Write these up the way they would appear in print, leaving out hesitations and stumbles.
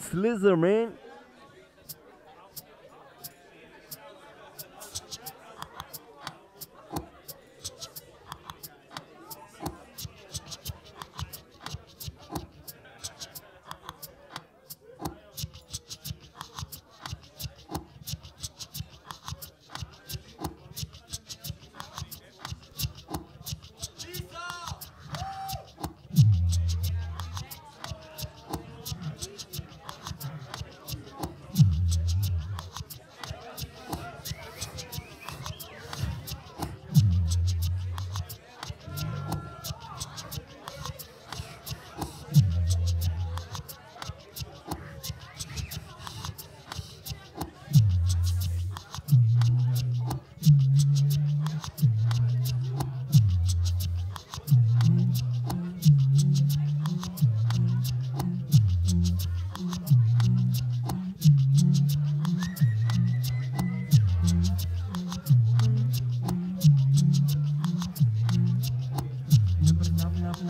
Slizzer, man.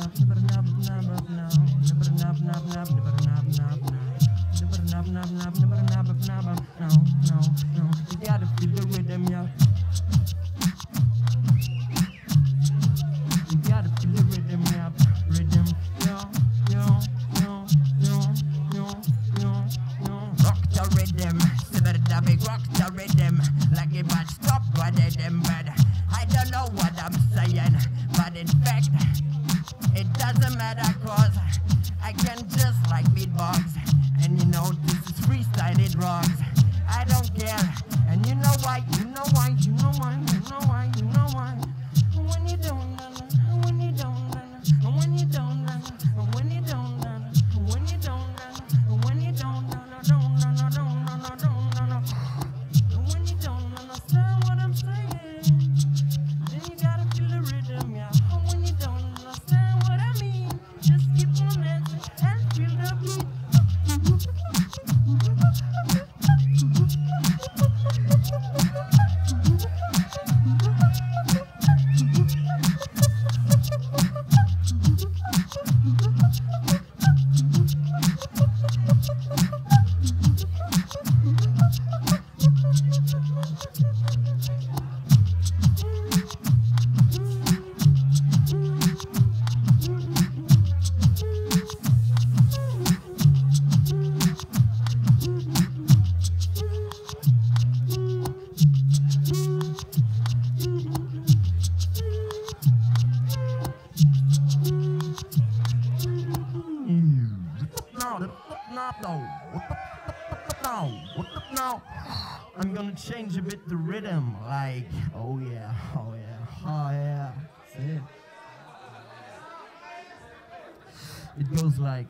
No, you gotta feel the rhythm, yo. You gotta feel the rhythm, yo. Rhythm, yo. Rock the rhythm, rock the rhythm. Like if I stop, I did them bad. I don't know what I'm saying, but in fact, it doesn't matter, cause I can just like beatbox. And you know, this is freestyle, it rocks. I don't care, and you know why, you know why. When you don't, when you don't understand what I'm saying, then you gotta feel the rhythm, yeah. When you don't understand what I mean, just keep on dancing and feel the beat. No, I'm gonna change a bit the rhythm, like, oh yeah, that's it. It goes like,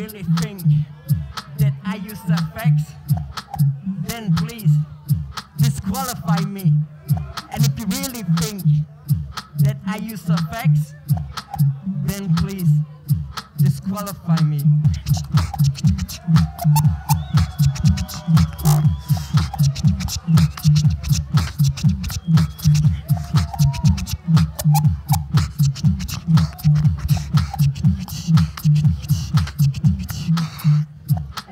really think that I use the facts, then please disqualify me. And if you really think that I use the facts, then please disqualify me.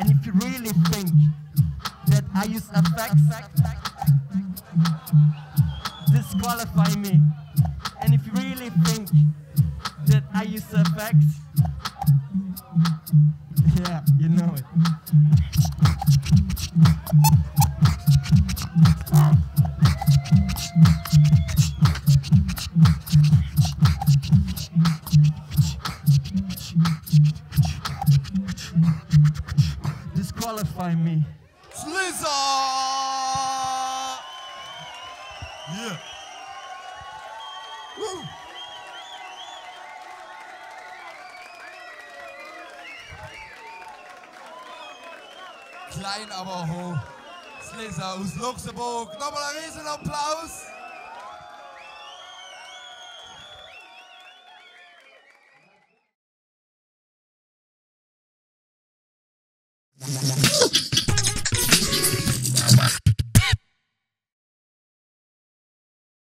And if you really think that I use a fact, disqualify me. And if you really think that I use a fact, yeah, you know it. Disqualify me. Slizzer! Yeah. Woo. Klein, aber hoch. Slizzer aus Luxemburg. Nochmal einen riesen Applaus.